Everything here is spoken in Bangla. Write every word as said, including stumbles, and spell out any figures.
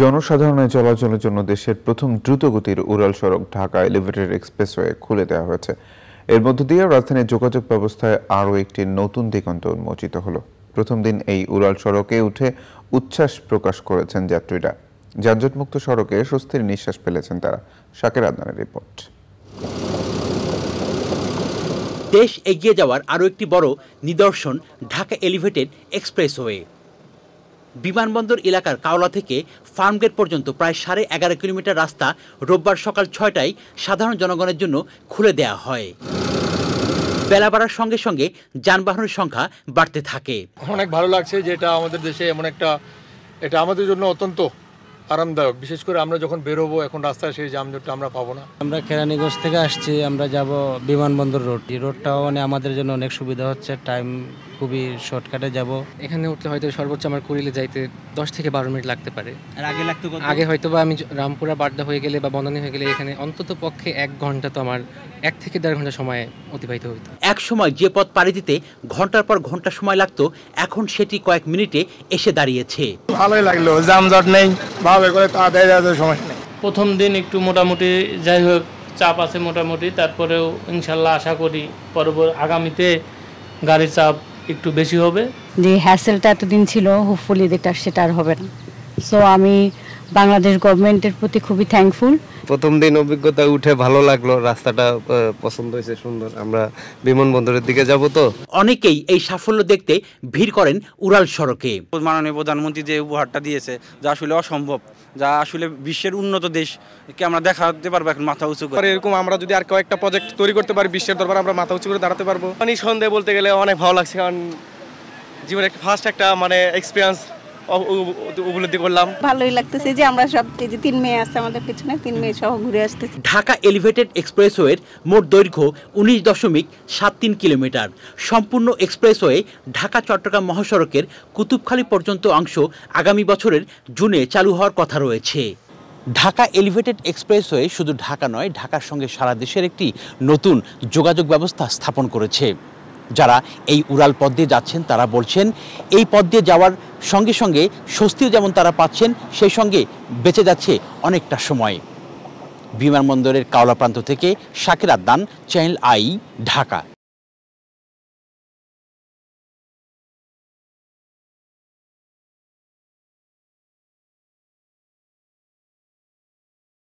জনসাধারণের চলাচলের জন্য দেশের প্রথম দ্রুতগতির উড়াল সড়ক ঢাকা এলিভেটেড এক্সপ্রেসওয়ে খুলে দেওয়া হয়েছে। এর মধ্য দিয়ে রাজধানীর যোগাযোগ ব্যবস্থায় আরও একটি নতুন দিগন্ত উন্মোচিত হলো। প্রথম দিন এই উড়াল সড়কে উঠে উচ্ছ্বাস প্রকাশ করেছেন যাত্রীরা। যানজটমুক্ত সড়কে স্বস্তির নিঃশ্বাস ফেলেছেন তারা। শাকের আদনানের রিপোর্ট। দেশ এগিয়ে যাওয়ার আরও একটি বড় নিদর্শন ঢাকা এলিভেটেড এক্সপ্রেসওয়ে। বিমানবন্দর এলাকার কাওলা থেকে ফার্মগেট পর্যন্ত প্রায় সাড়ে এগারো কিলোমিটার রাস্তা রোববার সকাল ছয়টায় সাধারণ জনগণের জন্য খুলে দেয়া হয়। বেলা বাড়ার সঙ্গে সঙ্গে যানবাহনের সংখ্যা বাড়তে থাকে। অনেক ভালো লাগছে যে এটা আমাদের দেশে এমন একটা, এটা আমাদের জন্য অত্যন্ত আরামদায়ক। বিশেষ করে আমরা যখন বেরোবো এখন রাস্তায় সেই যানজটটা আমরা পাবো না। আমরা কেরানীগঞ্জ থেকে আসছি, আমরা যাব বিমানবন্দর রোড। এই রোডটাও মানে আমাদের জন্য অনেক সুবিধা হচ্ছে, টাইম খুবই শর্টকাটে যাব। এখানে উঠতে হয়তো সর্বোচ্চ আমার কুড়িলে যাইতে দশ থেকে বারো মিনিট লাগতে পারে। আর আগে লাগতো, আগে হয়তো বা আমি রামপুরা বাড্ডা হয়ে গেলে বা বন্ধনী হয়ে গেলে এখানে অন্তত পক্ষে এক ঘন্টা তো আমার এক থেকে দেড় ঘন্টা সময় অতিবাহিত হইতো। এক সময় যে পথ পাড়ি দিতে ঘন্টার পর ঘন্টা সময় লাগতো, এখন সেটি কয়েক মিনিটে এসে দাঁড়িয়েছে। ভালোই লাগলো, যানজট নেই, ভাবে করে তাড়াতাড়ি যাওয়ার সমস্যা নেই। প্রথম দিন একটু মোটামুটি যাই হোক চাপ আছে মোটামুটি, তারপরেও ইনশাল্লাহ আশা করি পরবর্তী আগামীতে গাড়ির চাপ একটু বেশি হবে। যে হ্যাসেলটা এতদিন ছিল হোপফুলি এটা সেটা আর হবে না। সো আমি বাংলাদেশ গভর্নমেন্টের প্রতি খুবই থ্যাঙ্কফুল। প্রথম দিন অভিজ্ঞতা উঠে ভালো লাগলো, রাস্তাটা পছন্দ হয়েছে, সুন্দর। আমরা বিমানবন্দরের দিকে যাব তো। অনেকেই এই সাফল্য দেখতে ভিড় করেন উড়াল সড়কে। মাননীয় প্রধানমন্ত্রী যে উপহারটা দিয়েছে, যা আসলে অসম্ভব, যা আসলে বিশ্বের উন্নত দেশকে আমরা দেখাতে পারবো এখন মাথা উঁচু করে। এরকম আমরা যদি আর কয়েকটা প্রজেক্ট তৈরি করতে পারি বিশ্বের দরবারে, আমরা মাথা উঁচু করে দাঁড়াতে পারবো। মানে সন্দেহ বলতে গেলে অনেক ভালো লাগছে, কারণ জীবনে একটা ফার্স্ট একটা মানে এক্সপিরিয়েন্স উপলব্ধি করলাম। ভালোই লাগতেছে যে আমরা সব যে তিন মেয়ে আছে আমাদের পিছনে, তিন মেয়ে সহ ঘুরে আসতেছি। ঢাকা এলিভেটেড এক্সপ্রেসওয়ের মোট দৈর্ঘ্য উনিশ দশমিক সাত তিন কিলোমিটার। সম্পূর্ণ এক্সপ্রেসওয়ে ঢাকা চট্টগ্রাম মহাসড়কের কুতুবখালী পর্যন্ত অংশ আগামী বছরের জুনে চালু হওয়ার কথা রয়েছে। ঢাকা এলিভেটেড এক্সপ্রেসওয়ে শুধু ঢাকা নয়, ঢাকার সঙ্গে সারা দেশের একটি নতুন যোগাযোগ ব্যবস্থা স্থাপন করেছে। যারা এই উড়াল পথ দিয়ে যাচ্ছেন তারা বলছেন এই পথ দিয়ে যাওয়ার সঙ্গে সঙ্গে স্বস্তিও যেমন তারা পাচ্ছেন, সেই সঙ্গে বেঁচে যাচ্ছে অনেকটা সময়। বিমানবন্দরের কাওলা প্রান্ত থেকে শাকের আদনান, চ্যানেল আই, ঢাকা।